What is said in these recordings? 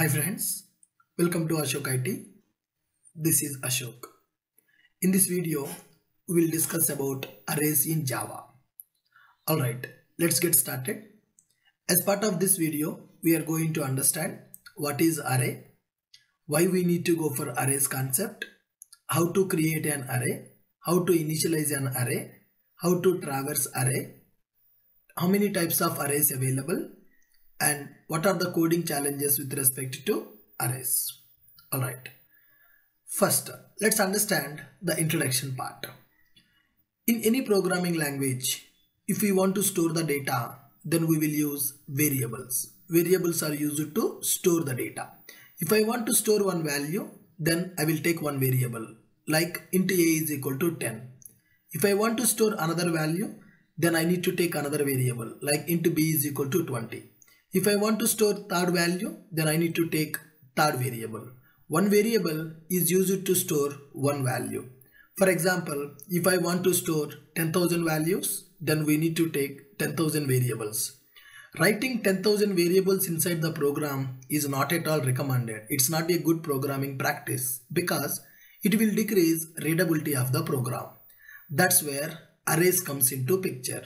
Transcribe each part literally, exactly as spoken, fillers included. Hi friends, welcome to Ashok I T. This is Ashok. In this video, we will discuss about arrays in Java. Alright, let's get started. As part of this video, we are going to understand what is array, why we need to go for arrays concept, how to create an array, how to initialize an array, how to traverse array, how many types of arrays available, and what are the coding challenges with respect to arrays. Alright. First, let's understand the introduction part. In any programming language, if we want to store the data, then we will use variables. Variables are used to store the data. If I want to store one value, then I will take one variable, like int a is equal to ten. If I want to store another value, then I need to take another variable, like int b is equal to twenty. If I want to store third value, then I need to take third variable. One variable is used to store one value. For example, if I want to store ten thousand values, then we need to take ten thousand variables. Writing ten thousand variables inside the program is not at all recommended. It's not a good programming practice because it will decrease readability of the program. That's where arrays comes into picture.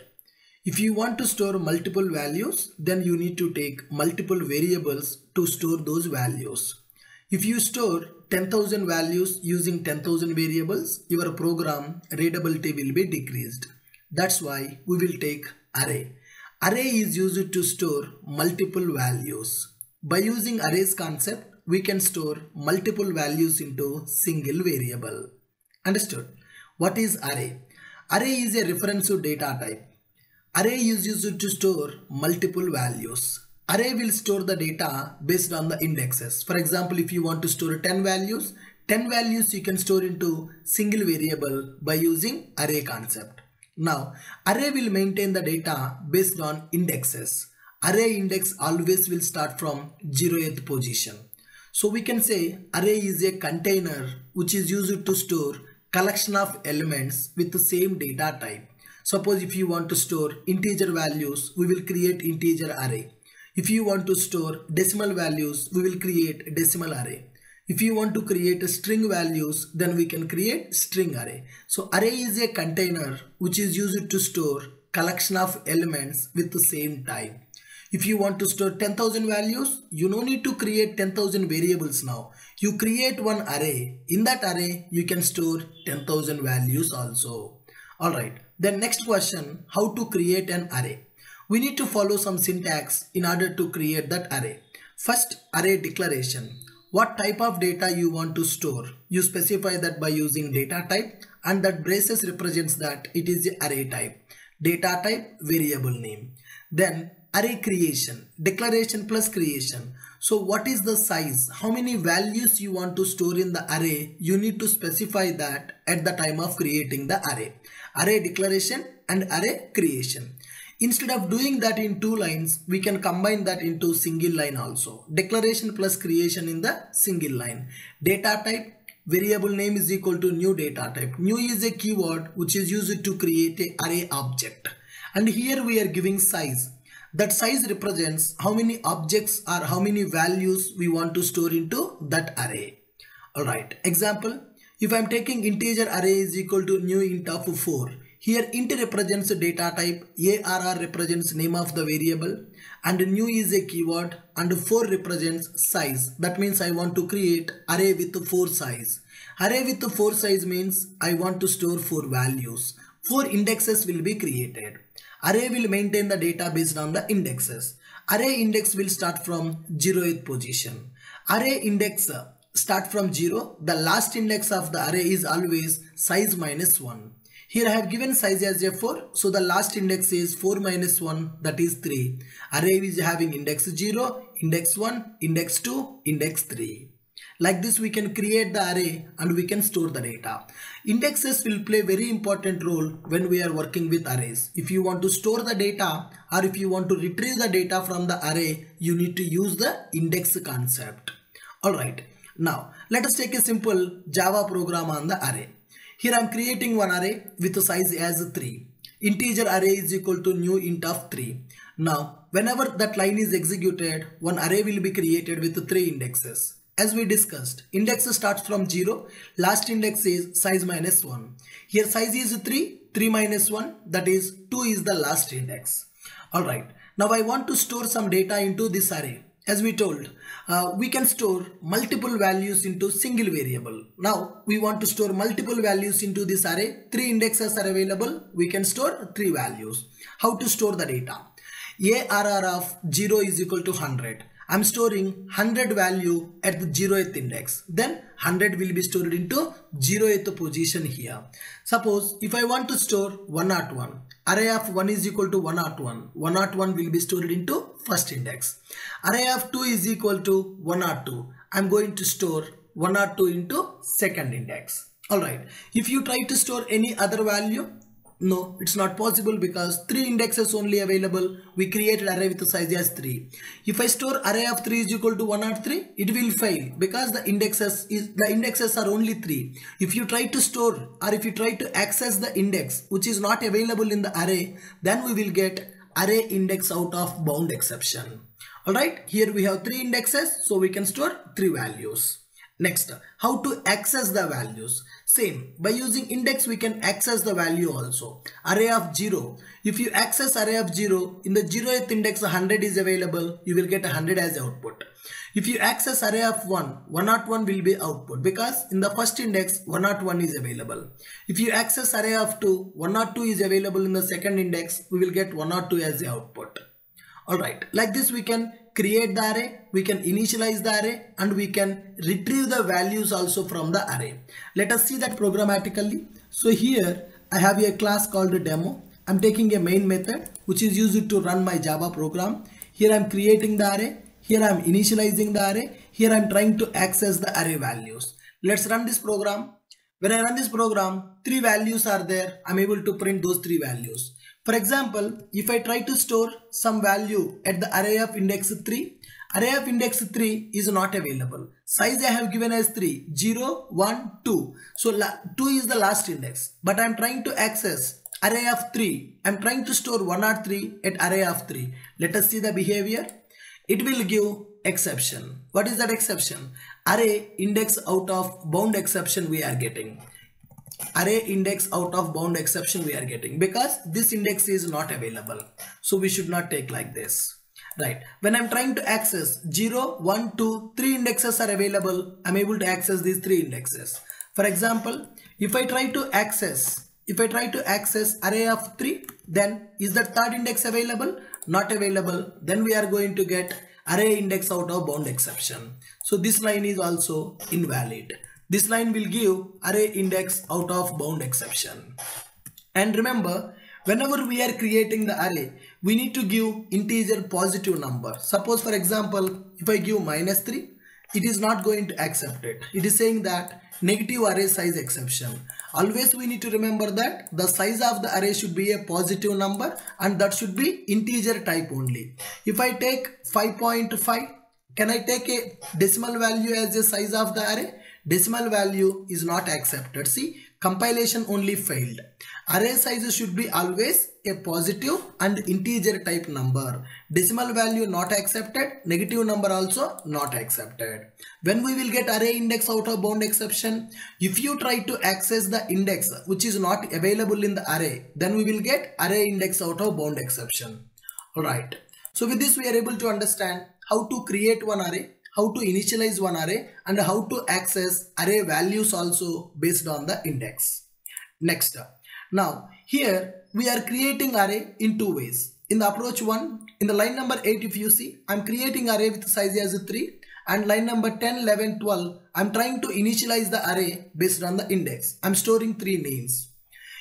If you want to store multiple values, then you need to take multiple variables to store those values. If you store ten thousand values using ten thousand variables, your program readability will be decreased. That's why we will take array. Array is used to store multiple values. By using arrays concept, we can store multiple values into single variable. Understood? What is array? Array is a reference to data type. Array is used to store multiple values. Array will store the data based on the indexes. For example, if you want to store ten values, ten values you can store into single variable by using array concept. Now, array will maintain the data based on indexes. Array index always will start from zeroth position. So we can say array is a container which is used to store collection of elements with the same data type. Suppose if you want to store integer values, we will create integer array. If you want to store decimal values, we will create decimal array. If you want to create string values, then we can create string array. So array is a container which is used to store collection of elements with the same type. If you want to store ten thousand values, you no need to create ten thousand variables now. You create one array. In that array, you can store ten thousand values also. Alright. Then next question, how to create an array? We need to follow some syntax in order to create that array. First, array declaration. What type of data you want to store? You specify that by using data type, and that braces represents that it is the array type. Data type, variable name. Then array creation, declaration plus creation. So what is the size? How many values you want to store in the array? You need to specify that at the time of creating the array. Array declaration and array creation. Instead of doing that in two lines, we can combine that into single line also. Declaration plus creation in the single line. Data type, variable name is equal to new data type. New is a keyword which is used to create an array object. And here we are giving size. That size represents how many objects or how many values we want to store into that array. Alright, example. If I am taking integer array is equal to new int of four, here int represents data type, arr represents name of the variable, and new is a keyword, and four represents size. That means I want to create array with four size. Array with four size means I want to store four values. Four indexes will be created. Array will maintain the data based on the indexes. Array index will start from zeroth position. Array index start from zero. The last index of the array is always size minus one. Here I have given size as a four. So the last index is four minus one, that is three. Array is having index zero, index one, index two, index three. Like this we can create the array and we can store the data. Indexes will play very important role when we are working with arrays. If you want to store the data or if you want to retrieve the data from the array, you need to use the index concept. Alright. Now, let us take a simple Java program on the array. Here I am creating one array with a size as three. Integer array is equal to new int of three. Now, Whenever that line is executed, one array will be created with three indexes. As we discussed, index starts from zero, last index is size minus one. Here size is three, three minus one, that is two is the last index. Alright, now I want to store some data into this array. As we told, uh, we can store multiple values into single variable. Now we want to store multiple values into this array. Three indexes are available. We can store three values. How to store the data? A R R of zero is equal to one hundred. I'm storing one hundred value at the zeroth index. Then one hundred will be stored into zeroth position here. Suppose if I want to store one zero one. Array of one is equal to one zero one. one zero one will be stored into first index. Array of two is equal to one zero two. I'm going to store one zero two into second index. Alright. If you try to store any other value, no, it's not possible because three indexes only available. We created array with the size as three. If I store array of three is equal to one zero three, it will fail because the indexes is the indexes are only three. If you try to store or if you try to access the index which is not available in the array, then we will get array index out of bound exception. Alright, here we have three indexes, so we can store three values. Next, how to access the values? Same, by using index we can access the value also. Array of zero, if you access array of zero, in the zeroth index one hundred is available, you will get one hundred as output. If you access array of one, one zero one will be output because in the first index one zero one is available. If you access array of two, one zero two is available in the second index, we will get one zero two as the output. Alright, like this we can create the array, we can initialize the array, and we can retrieve the values also from the array. Let us see that programmatically. So here I have a class called demo. I'm taking a main method which is used to run my Java program. Here I'm creating the array. Here I'm initializing the array. Here I'm trying to access the array values. Let's run this program. When I run this program, three values are there. I'm able to print those three values. For example, if I try to store some value at the array of index three, array of index three is not available. Size I have given as three, zero, one, two. So two is the last index, but I am trying to access array of three. I am trying to store one zero three at array of three. Let us see the behavior. It will give exception. What is that exception? Array index out of bound exception we are getting. Array index out of bound exception we are getting because this index is not available, so we should not take like this. Right, when I'm trying to access zero, one, two, three indexes are available, I'm able to access these three indexes. For example, if I try to access if I try to access array of three, then is the third index available? Not available. Then we are going to get array index out of bound exception. So this line is also invalid. This line will give array index out of bound exception. And remember, whenever we are creating the array, we need to give integer positive number. Suppose for example, if I give minus three, it is not going to accept it. It is saying that negative array size exception. Always we need to remember that the size of the array should be a positive number and that should be integer type only. If I take five point five, can I take a decimal value as the size of the array? Decimal value is not accepted. See, compilation only failed. Array size should be always a positive and integer type number. Decimal value not accepted. Negative number also not accepted. When we will get array index out of bound exception? If you try to access the index which is not available in the array, then we will get array index out of bound exception. Alright. So with this we are able to understand how to create one array, how to initialize one array, and how to access array values also based on the index. Next, now here we are creating array in two ways. In the approach one, in the line number eight, if you see, I'm creating array with size as three, and line number ten, eleven, twelve, I'm trying to initialize the array based on the index. I'm storing three names.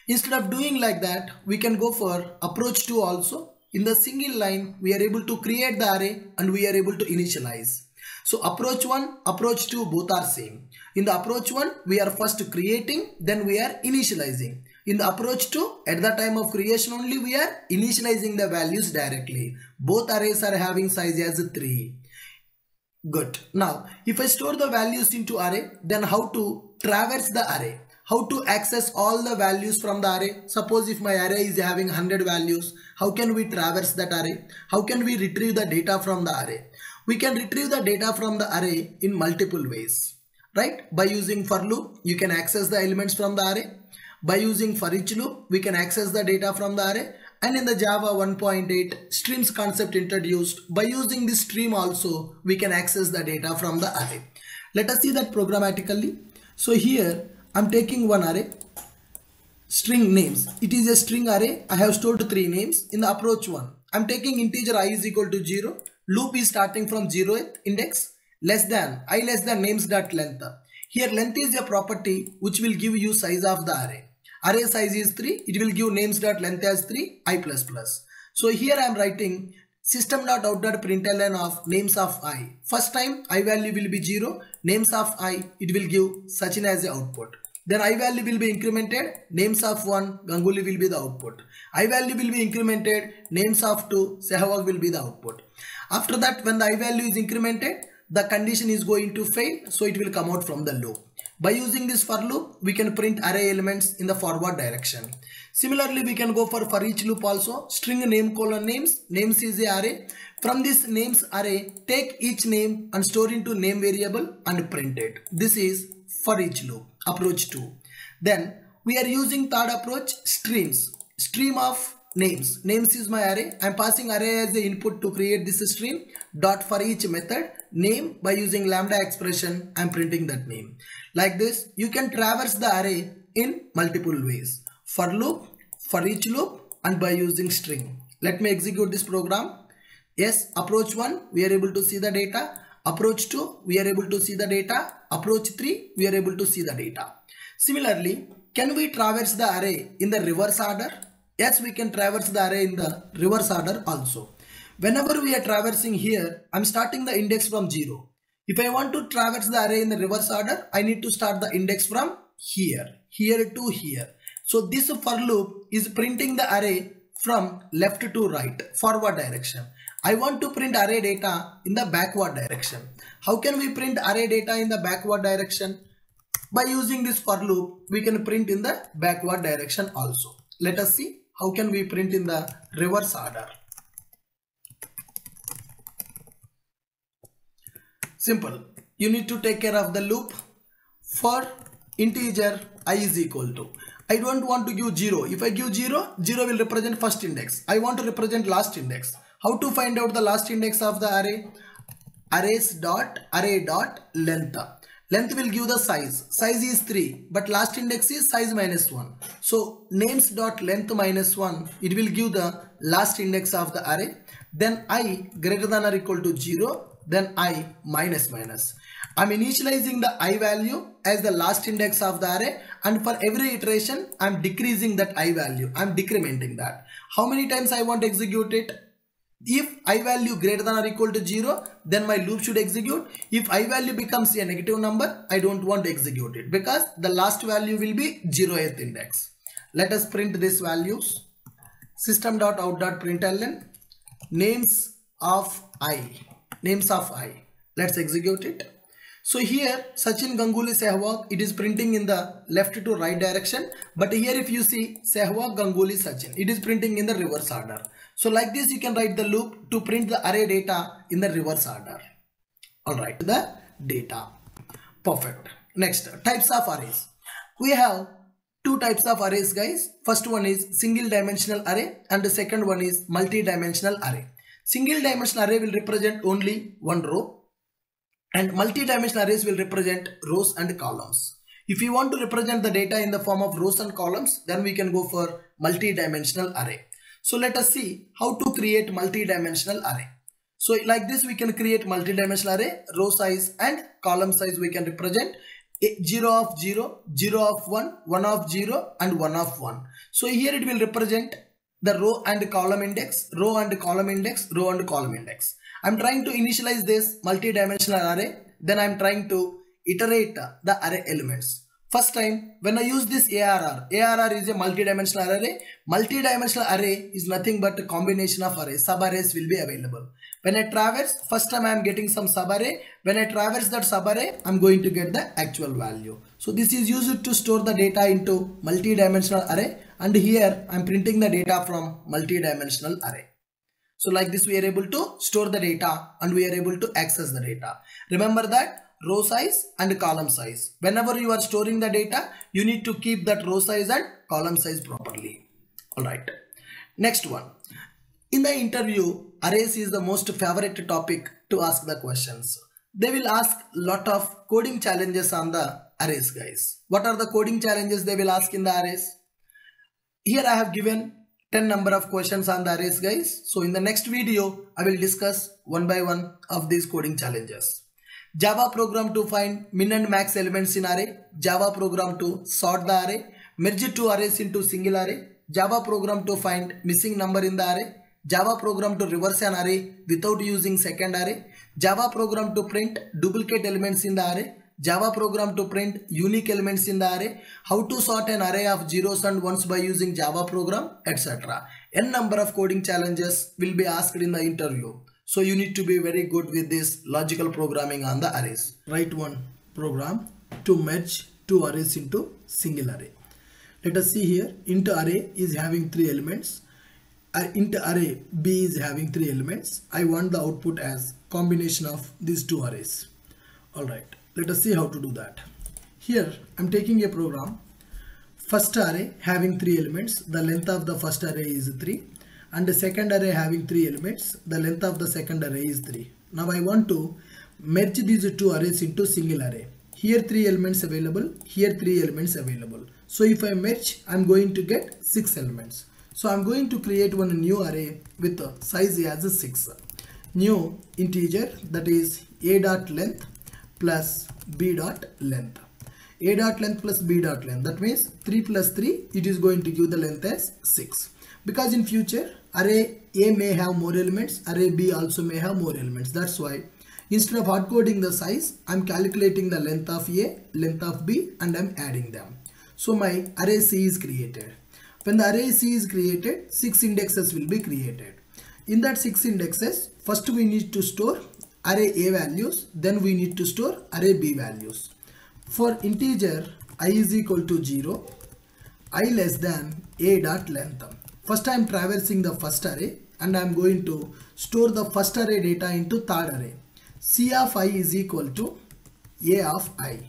Instead of doing like that, we can go for approach two also. In the single line, we are able to create the array and we are able to initialize. So approach one, approach two, both are same. In the approach one, we are first creating, then we are initializing. In the approach two, at the time of creation only, we are initializing the values directly. Both arrays are having size as three. Good. Now, if I store the values into array, then how to traverse the array? how to access all the values from the array. Suppose if my array is having one hundred values, how can we traverse that array? How can we retrieve the data from the array? We can retrieve the data from the array in multiple ways, right? By using for loop, you can access the elements from the array. By using for each loop, we can access the data from the array. And in the Java one point eight streams concept introduced, by using this stream also, we can access the data from the array. Let us see that programmatically. So here I'm taking one array, string names. It is a string array. I have stored three names in the approach one. I'm taking integer I is equal to zero. Loop is starting from zeroth index, less than I less than names dot length. Here length is a property which will give you size of the array. Array size is three, it will give names.length as three, I plus plus. So here I am writing system.out.println of names of I. First time I value will be zero, names of I, it will give Sachin as the output. Then I value will be incremented, names of one, Ganguly will be the output. I value will be incremented, names of two, Sehwag will be the output. After that, when the I value is incremented, the condition is going to fail, so it will come out from the loop. By using this for loop, we can print array elements in the forward direction. Similarly, we can go for for each loop also. String name colon names. Names is a array. From this names array, take each name and store into name variable and print it. This is for each loop, approach two. Then we are using third approach, streams. Stream of names. Names is my array. I am passing array as the input to create this stream. Dot for each method. Name by using lambda expression, I am printing that name. Like this, you can traverse the array in multiple ways. For loop, for each loop, and by using string. Let me execute this program. Yes, approach one, we are able to see the data. Approach two, we are able to see the data. Approach three, we are able to see the data. Similarly, can we traverse the array in the reverse order? Yes, we can traverse the array in the reverse order also. Whenever we are traversing here, I am starting the index from zero. If I want to traverse the array in the reverse order, I need to start the index from here, here to here. So this for loop is printing the array from left to right, forward direction. I want to print array data in the backward direction. How can we print array data in the backward direction? By using this for loop, we can print in the backward direction also. Let us see how can we print in the reverse order. Simple, you need to take care of the loop. For integer I is equal to, I don't want to give zero. If I give zero, zero will represent first index. I want to represent last index. How to find out the last index of the array? Arrays dot array dot length. Length will give the size. Size is three, but last index is size minus one. So names dot length minus one, it will give the last index of the array. Then I greater than or equal to zero, then I minus minus. I'm initializing the I value as the last index of the array, and for every iteration I'm decreasing that I value. I'm decrementing that. How many times I want to execute it? If I value greater than or equal to zero, then my loop should execute. If I value becomes a negative number, I don't want to execute it because the last value will be zeroth index. Let us print these values. System.out.println names of I. Names of I. Let's execute it. So here Sachin, Ganguly, Sehwag, it is printing in the left to right direction. But here if you see Sehwag, Ganguly, Sachin, it is printing in the reverse order. So like this you can write the loop to print the array data in the reverse order. Alright, the data. Perfect. Next, types of arrays. We have two types of arrays, guys. First one is single dimensional array and the second one is multi-dimensional array. Single dimensional array will represent only one row and multi-dimensional arrays will represent rows and columns. If you want to represent the data in the form of rows and columns, then we can go for multi-dimensional array. So let us see how to create multi-dimensional array. So like this we can create multi-dimensional array, row size and column size we can represent. zero of zero, zero of one, one of zero and one of one. So here it will represent the row and column index, row and column index, row and column index. I'm trying to initialize this multi-dimensional array. Then I'm trying to iterate the array elements. First time when I use this A R R, A R R is a multi-dimensional array. Multi-dimensional array is nothing but a combination of arrays. Sub-arrays will be available. When I traverse, first time I'm getting some sub-array. When I traverse that sub-array, I'm going to get the actual value. So this is used to store the data into multi-dimensional array, and here I am printing the data from multi-dimensional array. So like this we are able to store the data and we are able to access the data. Remember that row size and column size. Whenever you are storing the data, you need to keep that row size and column size properly. Alright. Next one. In the interview, arrays is the most favorite topic to ask the questions. They will ask lot of coding challenges on the arrays, guys. What are the coding challenges they will ask in the arrays? Here I have given ten number of questions on the arrays, guys. So in the next video, I will discuss one by one of these coding challenges. Java program to find min and max elements in array. Java program to sort the array. Merge two arrays into single array. Java program to find missing number in the array. Java program to reverse an array without using second array. Java program to print duplicate elements in the array. Java program to print unique elements in the array. How to sort an array of zeros and ones by using Java program, et cetera. N number of coding challenges will be asked in the interview. So you need to be very good with this logical programming on the arrays. Write one program to merge two arrays into single array. Let us see here, int array is having three elements. Uh, int array B is having three elements. I want the output as combination of these two arrays. Alright, let us see how to do that. Here I am taking a program. First array having three elements. The length of the first array is three. And the second array having three elements, the length of the second array is three. Now I want to merge these two arrays into single array. Here three elements available, here three elements available. So if I merge, I am going to get six elements. So I am going to create one new array with a size as six. New integer, that is a dot length plus b dot length. A dot length plus b dot length, that means three plus three, it is going to give the length as six. Because in future array A may have more elements, array B also may have more elements. That's why instead of hard coding the size, I'm calculating the length of A, length of B, and I'm adding them. So my array C is created. When the array C is created, six indexes will be created. In that six indexes, first we need to store array A values, then we need to store array B values. For integer I is equal to zero, I less than A dot length. First I am traversing the first array and I am going to store the first array data into third array. C of I is equal to A of I.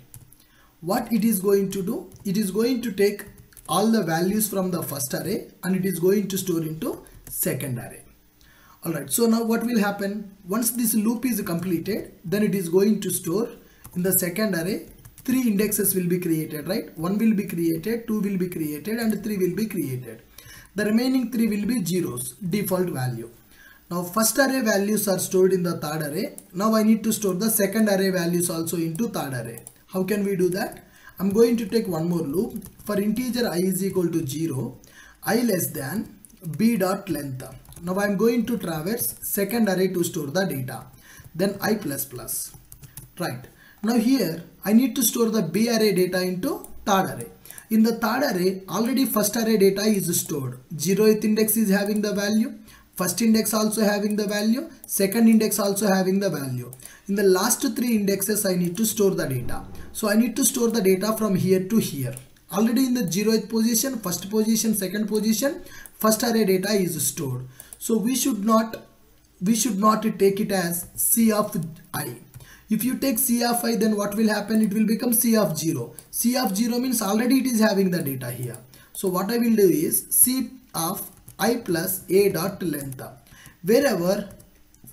What it is going to do? It is going to take all the values from the first array and it is going to store into second array. Alright, so now what will happen? Once this loop is completed, then it is going to store in the second array. Three indexes will be created, right? One will be created, two will be created, and three will be created. The remaining three will be zeros, default value. Now first array values are stored in the third array. Now I need to store the second array values also into third array. How can we do that? I'm going to take one more loop. For integer I is equal to zero, I less than b dot length. Now I'm going to traverse second array to store the data. Then I plus plus. Right. Now here I need to store the b array data into third array. In the third array, already first array data is stored. zeroth index is having the value, first index also having the value, second index also having the value. In the last three indexes, I need to store the data. So I need to store the data from here to here. Already in the zeroth position, first position, second position, first array data is stored. So we should not, we should not take it as C of I. If you take C of I, then what will happen? It will become C of zero. C of zero means already it is having the data here. So what I will do is C of I plus A dot length. Wherever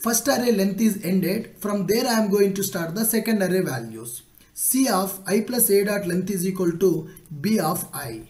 first array length is ended, from there I am going to start the second array values. C of I plus A dot length is equal to B of I.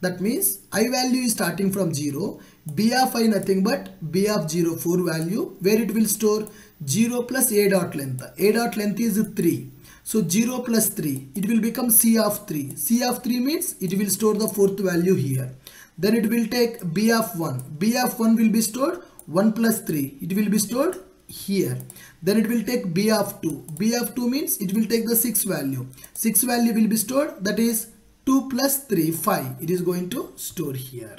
That means I value is starting from zero, B of I nothing but B of zero, four value, where it will store zero plus A dot length. A dot length is three. So zero plus three, it will become C of three. C of three means it will store the fourth value here. Then it will take B of one. B of one will be stored one plus three. It will be stored here. Then it will take B of two. B of two means it will take the sixth value. sixth value will be stored, that is two plus three, five. It is going to store here.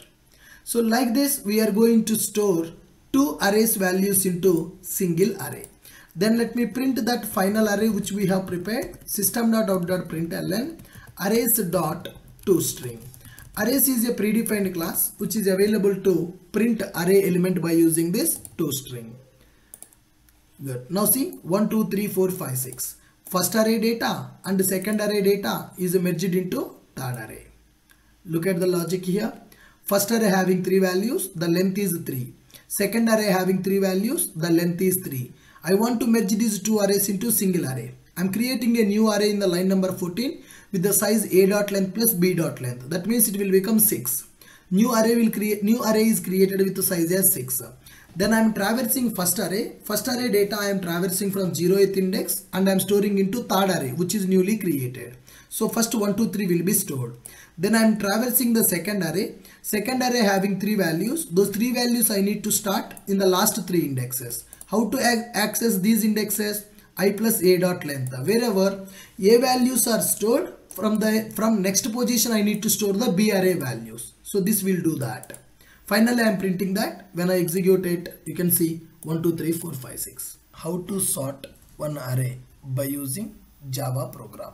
So like this we are going to store two arrays values into single array. Then let me print that final array which we have prepared. System dot out dot println arrays dot toString. Arrays is a predefined class which is available to print array element by using this toString. Good. Now see one, two, three, four, five, six. First array data and second array data is merged into third array. Look at the logic here. First array having three values, the length is three. Second array having three values, the length is three. I want to merge these two arrays into single array. I'm creating a new array in the line number fourteen with the size a.length plus b.length. That means it will become six. New array will create new array is created with the size as six. Then I'm traversing first array. First array data I am traversing from zeroth index and I'm storing into third array which is newly created. So first one, two, three will be stored. Then I'm traversing the second array. Second array having three values. Those three values I need to start in the last three indexes. How to access these indexes? I plus a dot length. Wherever a values are stored, from the from next position I need to store the b array values. So this will do that. Finally, I am printing that. When I execute it, you can see one, two, three, four, five, six. How to sort one array by using Java program.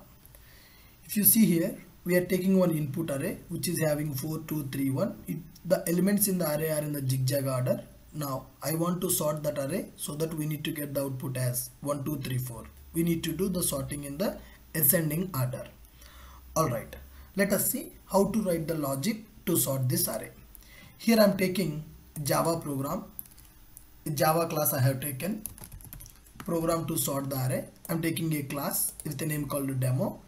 If you see here, we are taking one input array which is having four, two, three, one. It, the elements in the array are in the zigzag order. Now, I want to sort that array, so that we need to get the output as one, two, three, four. We need to do the sorting in the ascending order. Alright, let us see how to write the logic to sort this array. Here I am taking Java program, Java class I have taken, program to sort the array. I am taking a class with a name called demo.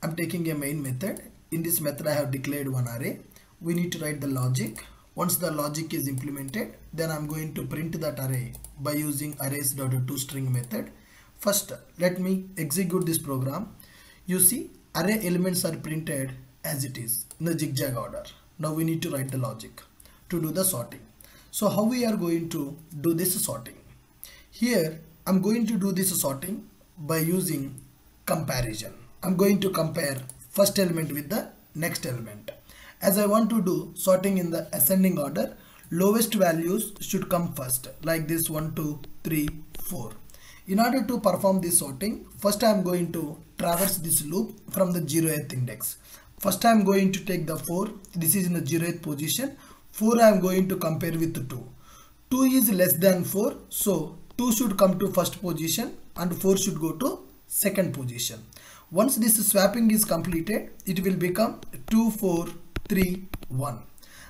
I am taking a main method. In this method I have declared one array. We need to write the logic. Once the logic is implemented, then I am going to print that array by using arrays.toString method. First, let me execute this program. You see, array elements are printed as it is in the zigzag order. Now we need to write the logic to do the sorting. So how we are going to do this sorting? Here I'm going to do this sorting by using comparison. I'm going to compare first element with the next element. As I want to do sorting in the ascending order, lowest values should come first, like this one, two, three, four. In order to perform this sorting, first I'm going to traverse this loop from the zeroth index. First I'm going to take the four, this is in the zeroth position. four I am going to compare with two. two is less than four, so two should come to first position and four should go to second position. Once this swapping is completed, it will become two, four, three, one.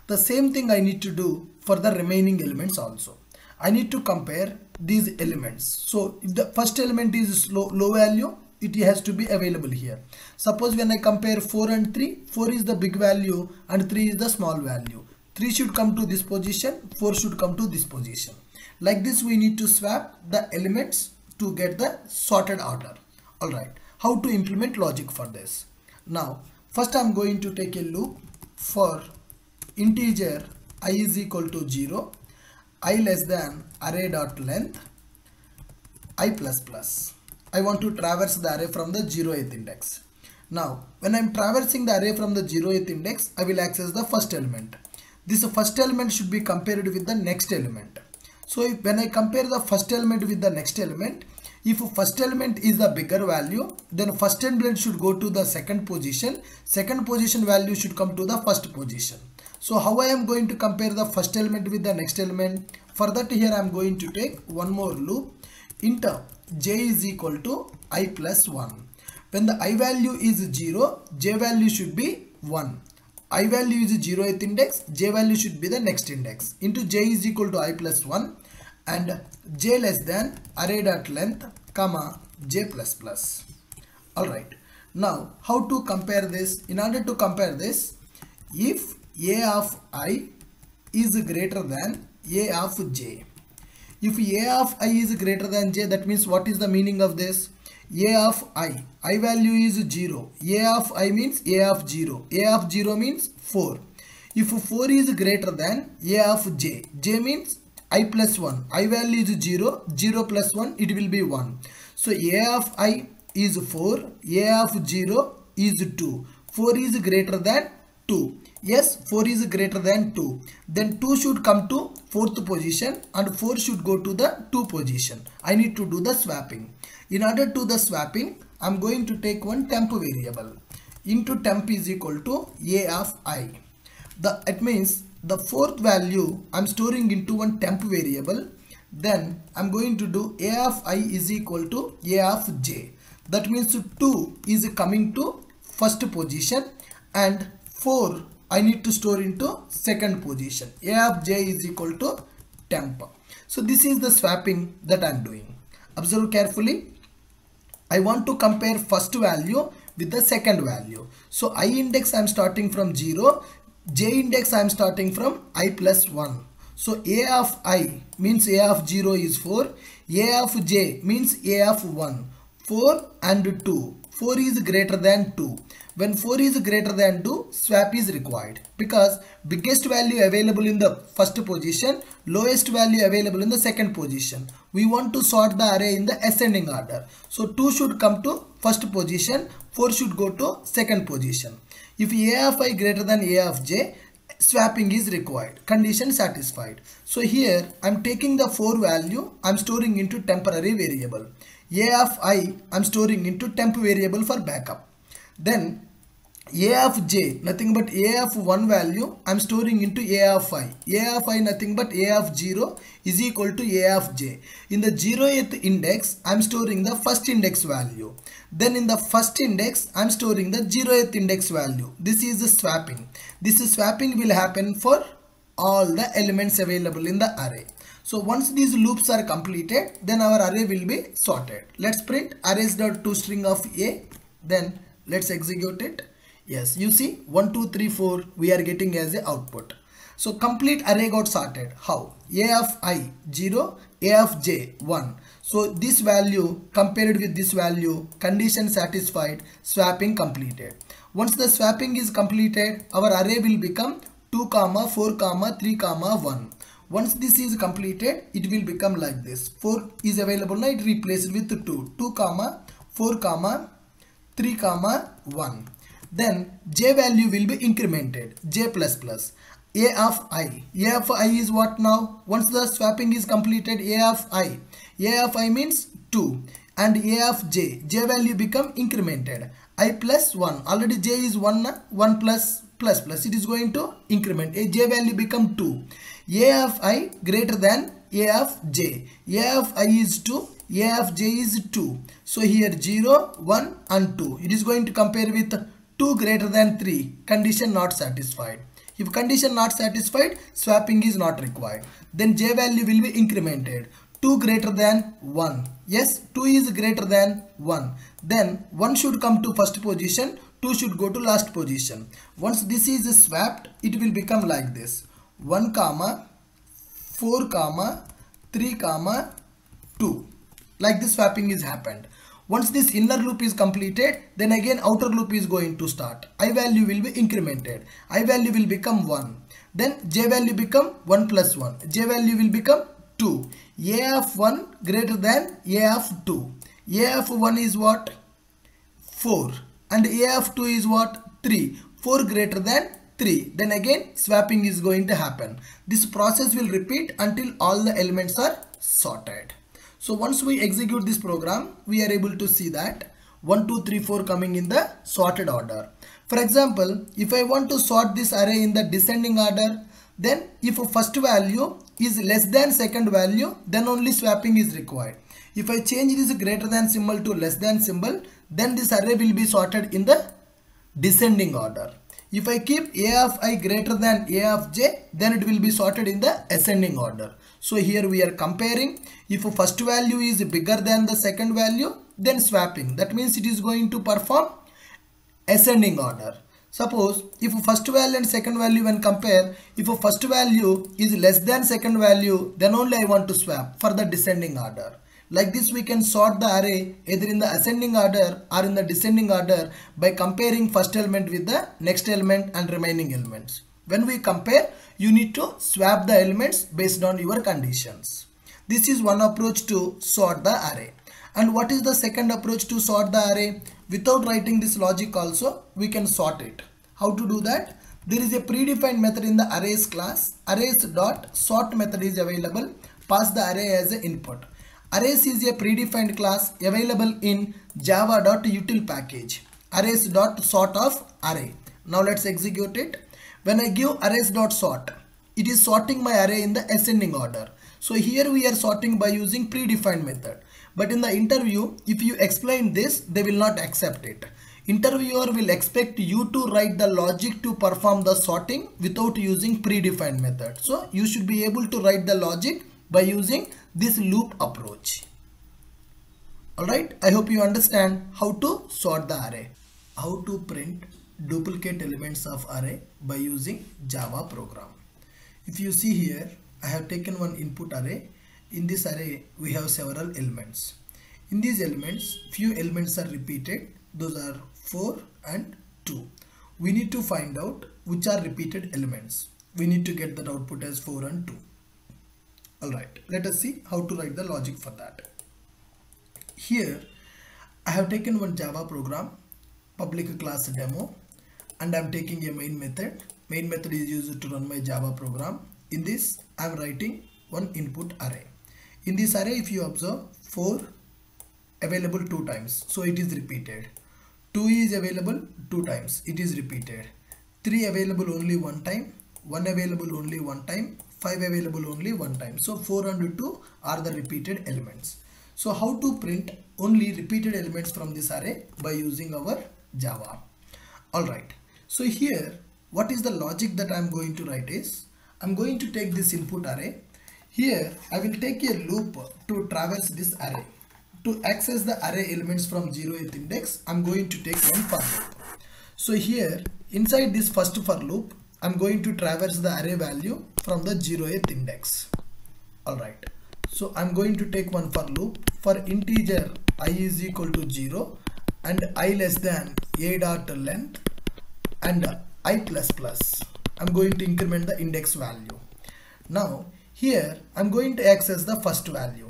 The same thing I need to do for the remaining elements also. I need to compare these elements. So if the first element is low, low value, it has to be available here. Suppose when I compare four and three, four is the big value and three is the small value. three should come to this position, four should come to this position. Like this we need to swap the elements to get the sorted order. Alright, how to implement logic for this? Now, first I am going to take a loop for integer I is equal to zero, I less than array.length, I plus plus. I want to traverse the array from the zeroth index. Now, when I am traversing the array from the zeroth index, I will access the first element. This first element should be compared with the next element. So if, when I compare the first element with the next element, if first element is the bigger value, then first element should go to the second position, second position value should come to the first position. So how I am going to compare the first element with the next element? For that, here I am going to take one more loop int j is equal to I plus one. When the I value is zero, j value should be one. I value is zeroth index, j value should be the next index, into j is equal to I plus one and j less than array.length comma j plus plus. Alright, now how to compare this? In order to compare this, if a of I is greater than a of j. If a of I is greater than j, that means what is the meaning of this? A of I, I value is zero, a of I means a of zero, a of zero means four. If four is greater than a of j, j means I plus one, I value is zero, zero plus one it will be one. So a of I is four, a of zero is two, four is greater than two. Yes, four is greater than two, then two should come to fourth position and four should go to the two position. I need to do the swapping. In order to the swapping, I am going to take one temp variable. into temp is equal to a of I. The, it means the fourth value I'm storing into one temp variable. Then I'm going to do a of I is equal to a of j. That means two is coming to first position and four I need to store into second position. A of j is equal to temp. So this is the swapping that I'm doing. Observe carefully. I want to compare first value with the second value. So I index I'm starting from zero. J index I'm starting from I plus one. So a of I means a of zero is four. A of j means a of one. four and two. four is greater than two. When four is greater than two, swap is required because biggest value available in the first position, lowest value available in the second position. We want to sort the array in the ascending order. So two should come to first position, four should go to second position. If a of I greater than a of j, swapping is required, condition satisfied. So here I'm taking the four value, I'm storing into temporary variable. A of I I'm storing into temp variable for backup. Then a of j nothing but a of one value I'm storing into a of I. A of I nothing but a of zero is equal to a of j. In the zeroth index I'm storing the first index value. Then in the first index I'm storing the zeroth index value. This is the swapping. This swapping will happen for all the elements available in the array. So once these loops are completed, then our array will be sorted. Let's print arrays.toString of a. Then let's execute it. Yes, you see one, two, three, four we are getting as a output. So complete array got sorted. How? A of I zero, a of j one. So this value compared with this value, condition satisfied, swapping completed. Once the swapping is completed, our array will become two, four, three, one. Once this is completed, it will become like this. four is available now, it replaced with two. two, four, three, one. Then j value will be incremented, j plus plus. A of I. A of I is what now? Once the swapping is completed, a of I. A of I means two. And a of j. J value become incremented. I plus one. Already j is one. one plus plus plus. It is going to increment. A j value become two. A of I greater than a of j. A of I is two. A of j is two. So here zero, one and two. It is going to compare with two greater than three. Condition not satisfied. If condition not satisfied, swapping is not required. Then j value will be incremented. two greater than one. Yes, two is greater than one. Then one should come to first position, two should go to last position. Once this is swapped, it will become like this. one, four, three, two. Like this swapping is happened. Once this inner loop is completed, then again outer loop is going to start. I value will be incremented. I value will become one. Then j value become one plus one. J value will become two. A of one greater than a of two. A of one is what? four. And a of two is what? three. four greater than three. Then again swapping is going to happen. This process will repeat until all the elements are sorted. So once we execute this program, we are able to see that one, two, three, four coming in the sorted order. For example, if I want to sort this array in the descending order, then if a first value is less than second value, then only swapping is required. If I change this greater than symbol to less than symbol, then this array will be sorted in the descending order. If I keep a of I greater than a of j, then it will be sorted in the ascending order. So here we are comparing. If a first value is bigger than the second value, then swapping. That means it is going to perform ascending order. Suppose if a first value and second value when compare, if a first value is less than second value, then only I want to swap for the descending order. Like this we can sort the array either in the ascending order or in the descending order by comparing first element with the next element and remaining elements. When we compare, you need to swap the elements based on your conditions. This is one approach to sort the array. And what is the second approach to sort the array? Without writing this logic also, we can sort it. How to do that? There is a predefined method in the arrays class. Arrays.sort method is available. Pass the array as an input. Arrays is a predefined class available in java.util package. arrays dot sort of array. Now let's execute it. When I give arrays dot sort, it is sorting my array in the ascending order. So here we are sorting by using predefined method. But in the interview, if you explain this, they will not accept it. Interviewer will expect you to write the logic to perform the sorting without using predefined method. So you should be able to write the logic by using this loop approach. Alright, I hope you understand how to sort the array, how to print duplicate elements of array by using Java program. If you see here, I have taken one input array. In this array, we have several elements. In these elements, few elements are repeated. Those are four and two. We need to find out which are repeated elements. We need to get that output as four and two. Alright, let us see how to write the logic for that. Here, I have taken one Java program, public class demo, and I am taking a main method. Main method is used to run my Java program. In this, I am writing one input array. In this array, if you observe, four available two times, so it is repeated. two is available two times, it is repeated. three available only one time, one available only one time, five available only one time. So four and two are the repeated elements. So how to print only repeated elements from this array by using our Java. Alright, so here what is the logic that I am going to write is, I am going to take this input array. Here I will take a loop to traverse this array. To access the array elements from zeroth index, I am going to take one for loop. So here inside this first for loop, I am going to traverse the array value from the zeroth index. Alright, so I am going to take one for loop for integer I is equal to zero and I less than a dot length and I plus plus. I am going to increment the index value. Now here I am going to access the first value.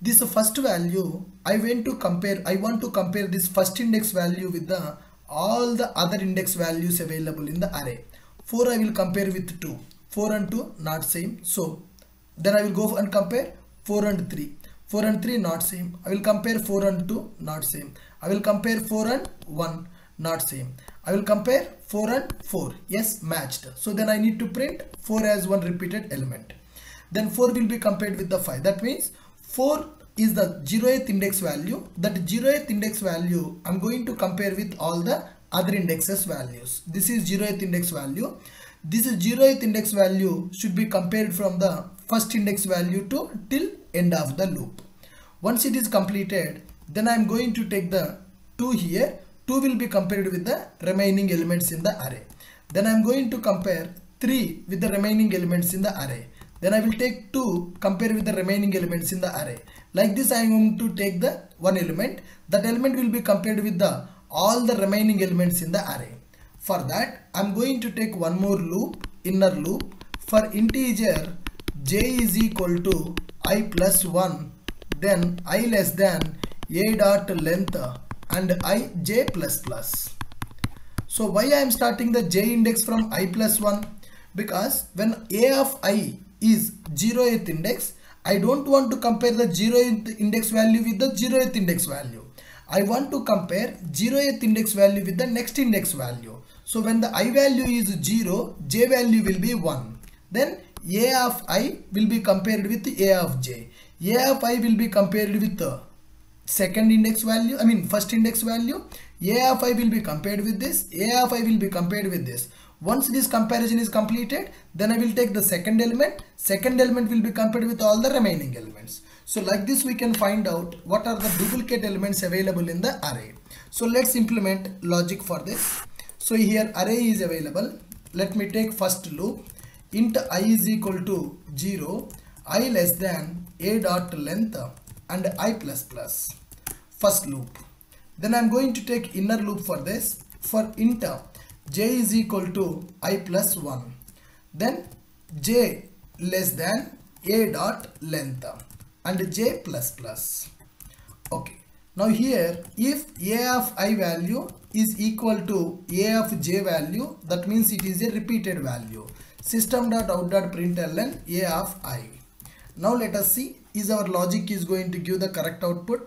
This first value, I went to compare, I want to compare this first index value with the all the other index values available in the array. four I will compare with two. four and two not same. So then I will go and compare four and three. four and three not same. I will compare four and two not same. I will compare four and one not same. I will compare four and four. Yes, matched. So then I need to print four as one repeated element. Then four will be compared with the five. That means four is the zeroth index value. That zeroth index value I am going to compare with all the other indexes values. This is zeroth index value. This is zeroth index value should be compared from the first index value to till end of the loop. Once it is completed, then I am going to take the two here. two will be compared with the remaining elements in the array. Then I am going to compare three with the remaining elements in the array. Then I will take two, compare with the remaining elements in the array. Like this I am going to take the one element. That element will be compared with the all the remaining elements in the array. For that I am going to take one more loop, inner loop, for integer j is equal to I plus one, then I less than a dot length and I j plus plus. So why I am starting the j index from I plus one? Because when a of I is zeroth index, I don't want to compare the zeroth index value with the zeroth index value. I want to compare zeroth index value with the next index value. So when the I value is zero, j value will be one. Then a of I will be compared with a of j. A of I will be compared with the second index value, I mean first index value. A of I will be compared with this. A of I will be compared with this. Once this comparison is completed, then I will take the second element. Second element will be compared with all the remaining elements. So like this we can find out what are the duplicate elements available in the array. So let's implement logic for this. So here array is available. Let me take first loop. Int I is equal to zero, I less than a dot length and I plus plus. First loop. Then I am going to take inner loop for this. For int j is equal to I plus one, then j less than a dot length and j plus plus. Okay, now here if a of I value is equal to a of j value, that means it is a repeated value. System dot out dot println a of I. Now let us see is our logic is going to give the correct output.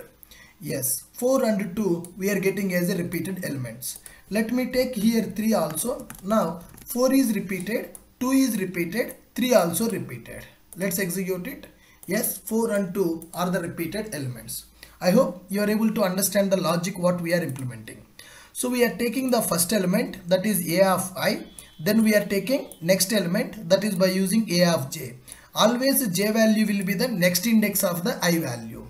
Yes, four and two we are getting as a repeated elements. Let me take here three also. Now four is repeated, two is repeated, three also repeated. Let's execute it. Yes, four and two are the repeated elements. I hope you are able to understand the logic what we are implementing. So we are taking the first element, that is a of I. Then we are taking next element, that is by using a of j. Always j value will be the next index of the I value.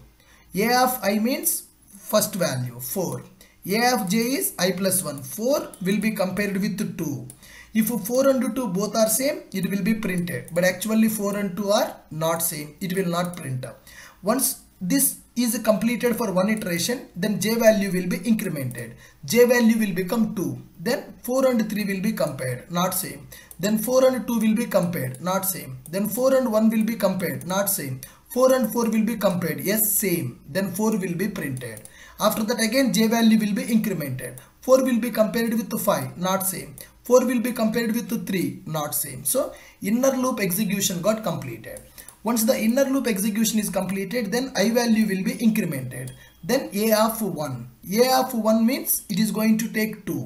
A of I means first value four. A of j is I plus one. four will be compared with two. If four and two both are same, it will be printed. But actually four and two are not same. It will not print up. Once this is completed for one iteration, then j value will be incremented. J value will become two. Then four and three will be compared, not same. Then four and two will be compared, not same. Then four and one will be compared, not same. four and four will be compared, yes, same. Then four will be printed. After that again j value will be incremented. four will be compared with five, not same. four will be compared with three, not same. So inner loop execution got completed. Once the inner loop execution is completed, then I value will be incremented. Then a of one. A of one means it is going to take two.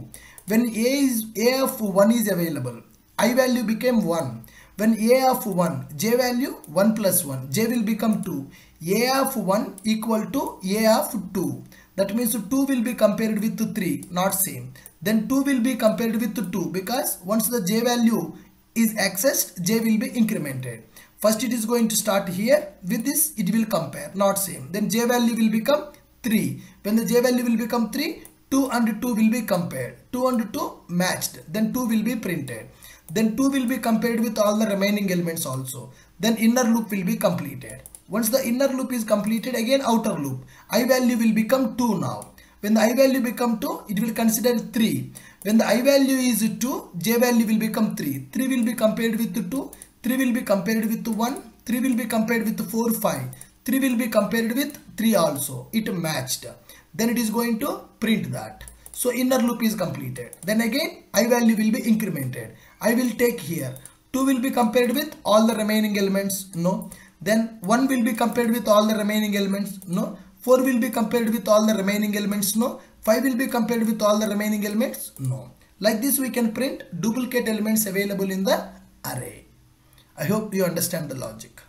When a is a of one is available, I value became one. When a of one, j value one plus one, j will become two. A of one equal to a of two. That means two will be compared with three, not same. Then two will be compared with two, because once the j value is accessed, j will be incremented. First it is going to start here, with this it will compare, not same. Then j value will become three. When the j value will become three, two and two will be compared. two and two matched, then two will be printed. Then two will be compared with all the remaining elements also. Then inner loop will be completed. Once the inner loop is completed, again outer loop. I value will become two now. When the I value become two, it will consider three. When the I value is two, j value will become three. three will be compared with two. three will be compared with one, three will be compared with four, five, three will be compared with three also, it matched. Then it is going to print that. So inner loop is completed. Then again, I value will be incremented. I will take here, two will be compared with all the remaining elements, no. Then one will be compared with all the remaining elements, no. four will be compared with all the remaining elements, no. five will be compared with all the remaining elements, no. Like this we can print duplicate elements available in the array. I hope you understand the logic.